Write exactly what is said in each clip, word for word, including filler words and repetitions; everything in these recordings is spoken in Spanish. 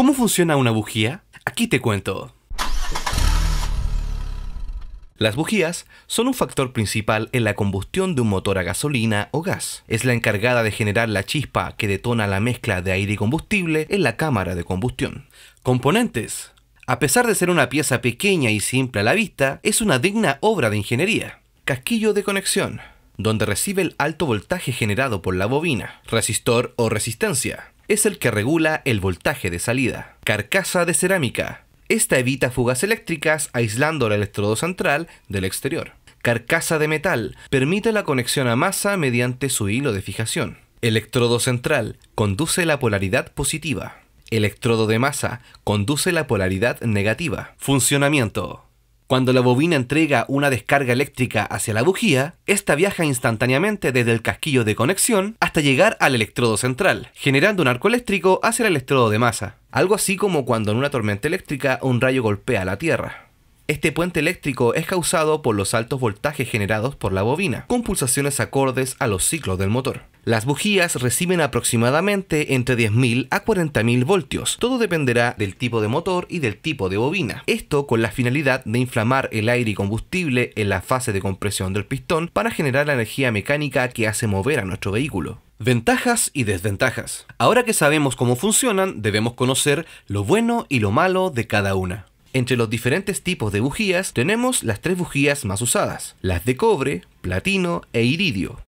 ¿Cómo funciona una bujía? Aquí te cuento. Las bujías son un factor principal en la combustión de un motor a gasolina o gas. Es la encargada de generar la chispa que detona la mezcla de aire y combustible en la cámara de combustión. Componentes. A pesar de ser una pieza pequeña y simple a la vista, es una digna obra de ingeniería. Casquillo de conexión, donde recibe el alto voltaje generado por la bobina. Resistor o resistencia, es el que regula el voltaje de salida. Carcasa de cerámica. Esta evita fugas eléctricas aislando el electrodo central del exterior. Carcasa de metal. Permite la conexión a masa mediante su hilo de fijación. Electrodo central. Conduce la polaridad positiva. Electrodo de masa. Conduce la polaridad negativa. Funcionamiento. Cuando la bobina entrega una descarga eléctrica hacia la bujía, esta viaja instantáneamente desde el casquillo de conexión hasta llegar al electrodo central, generando un arco eléctrico hacia el electrodo de masa. Algo así como cuando en una tormenta eléctrica un rayo golpea la tierra. Este puente eléctrico es causado por los altos voltajes generados por la bobina, con pulsaciones acordes a los ciclos del motor. Las bujías reciben aproximadamente entre diez mil a cuarenta mil voltios. Todo dependerá del tipo de motor y del tipo de bobina. Esto con la finalidad de inflamar el aire y combustible en la fase de compresión del pistón para generar la energía mecánica que hace mover a nuestro vehículo. Ventajas y desventajas. Ahora que sabemos cómo funcionan, debemos conocer lo bueno y lo malo de cada una. Entre los diferentes tipos de bujías tenemos las tres bujías más usadas, las de cobre, platino e iridio.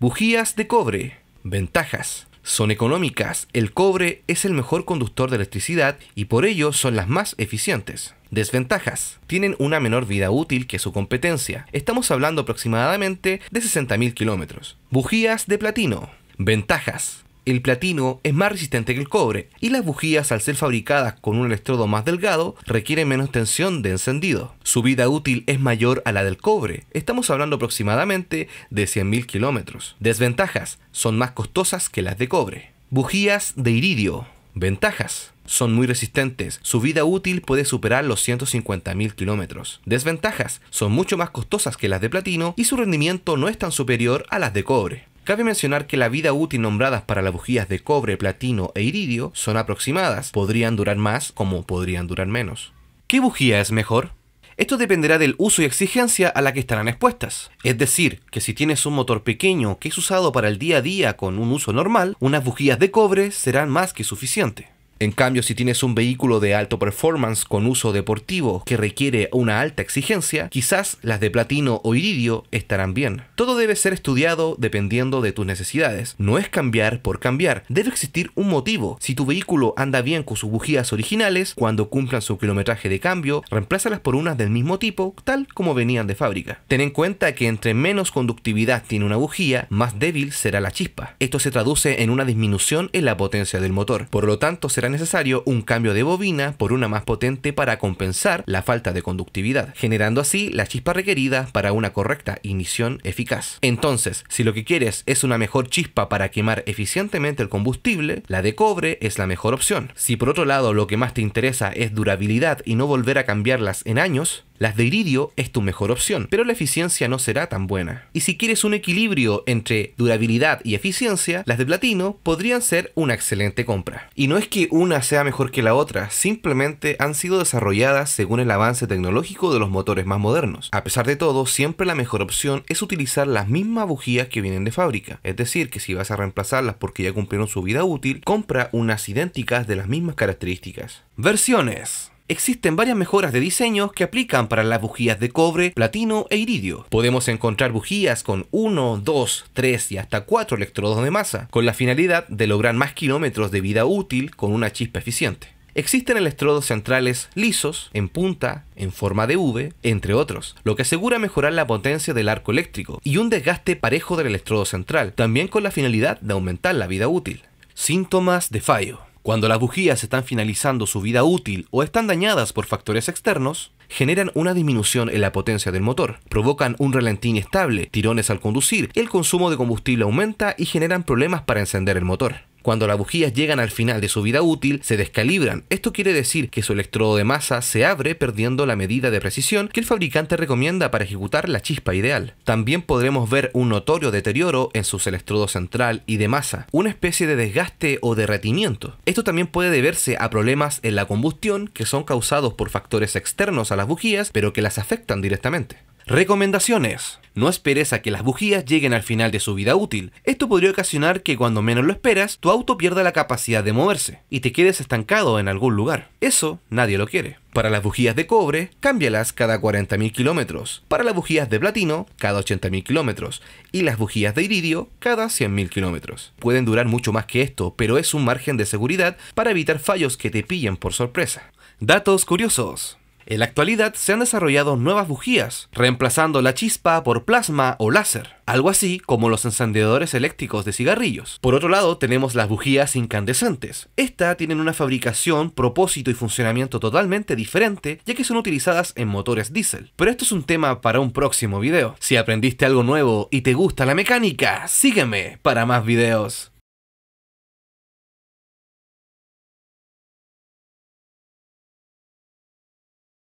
Bujías de cobre. Ventajas. Son económicas. El cobre es el mejor conductor de electricidad y por ello son las más eficientes. Desventajas. Tienen una menor vida útil que su competencia. Estamos hablando aproximadamente de sesenta mil kilómetros. Bujías de platino. Ventajas. El platino es más resistente que el cobre y las bujías, al ser fabricadas con un electrodo más delgado, requieren menos tensión de encendido. Su vida útil es mayor a la del cobre, estamos hablando aproximadamente de cien mil kilómetros. Desventajas, son más costosas que las de cobre. Bujías de iridio. Ventajas, son muy resistentes, su vida útil puede superar los ciento cincuenta mil kilómetros. Desventajas, son mucho más costosas que las de platino y su rendimiento no es tan superior a las de cobre. Cabe mencionar que la vida útil nombradas para las bujías de cobre, platino e iridio son aproximadas. Podrían durar más como podrían durar menos. ¿Qué bujía es mejor? Esto dependerá del uso y exigencia a la que estarán expuestas. Es decir, que si tienes un motor pequeño que es usado para el día a día con un uso normal, unas bujías de cobre serán más que suficiente. En cambio, si tienes un vehículo de alto performance con uso deportivo que requiere una alta exigencia, quizás las de platino o iridio estarán bien. Todo debe ser estudiado dependiendo de tus necesidades. No es cambiar por cambiar, debe existir un motivo. Si tu vehículo anda bien con sus bujías originales, cuando cumplan su kilometraje de cambio, reemplázalas por unas del mismo tipo, tal como venían de fábrica. Ten en cuenta que entre menos conductividad tiene una bujía, más débil será la chispa. Esto se traduce en una disminución en la potencia del motor, por lo tanto será necesario un cambio de bobina por una más potente para compensar la falta de conductividad, generando así la chispa requerida para una correcta ignición eficaz. Entonces, si lo que quieres es una mejor chispa para quemar eficientemente el combustible, la de cobre es la mejor opción. Si por otro lado lo que más te interesa es durabilidad y no volver a cambiarlas en años, las de iridio es tu mejor opción, pero la eficiencia no será tan buena. Y si quieres un equilibrio entre durabilidad y eficiencia, las de platino podrían ser una excelente compra. Y no es que una sea mejor que la otra, simplemente han sido desarrolladas según el avance tecnológico de los motores más modernos. A pesar de todo, siempre la mejor opción es utilizar las mismas bujías que vienen de fábrica. Es decir, que si vas a reemplazarlas porque ya cumplieron su vida útil, compra unas idénticas de las mismas características. Versiones. Existen varias mejoras de diseño que aplican para las bujías de cobre, platino e iridio. Podemos encontrar bujías con uno, dos, tres y hasta cuatro electrodos de masa, con la finalidad de lograr más kilómetros de vida útil con una chispa eficiente. Existen electrodos centrales lisos, en punta, en forma de V, entre otros, lo que asegura mejorar la potencia del arco eléctrico y un desgaste parejo del electrodo central, también con la finalidad de aumentar la vida útil. Síntomas de fallo. Cuando las bujías están finalizando su vida útil o están dañadas por factores externos, generan una disminución en la potencia del motor, provocan un ralentí inestable, tirones al conducir, el consumo de combustible aumenta y generan problemas para encender el motor. Cuando las bujías llegan al final de su vida útil, se descalibran. Esto quiere decir que su electrodo de masa se abre, perdiendo la medida de precisión que el fabricante recomienda para ejecutar la chispa ideal. También podremos ver un notorio deterioro en sus electrodos central y de masa, una especie de desgaste o derretimiento. Esto también puede deberse a problemas en la combustión que son causados por factores externos a las bujías, pero que las afectan directamente. Recomendaciones. No esperes a que las bujías lleguen al final de su vida útil. Esto podría ocasionar que cuando menos lo esperas, tu auto pierda la capacidad de moverse y te quedes estancado en algún lugar. Eso nadie lo quiere. Para las bujías de cobre, cámbialas cada cuarenta mil kilómetros. Para las bujías de platino, cada ochenta mil kilómetros. Y las bujías de iridio, cada cien mil kilómetros. Pueden durar mucho más que esto, pero es un margen de seguridad para evitar fallos que te pillen por sorpresa. Datos curiosos. En la actualidad se han desarrollado nuevas bujías, reemplazando la chispa por plasma o láser, algo así como los encendedores eléctricos de cigarrillos. Por otro lado tenemos las bujías incandescentes. Estas tienen una fabricación, propósito y funcionamiento totalmente diferente, ya que son utilizadas en motores diésel. Pero esto es un tema para un próximo video. Si aprendiste algo nuevo y te gusta la mecánica, sígueme para más videos.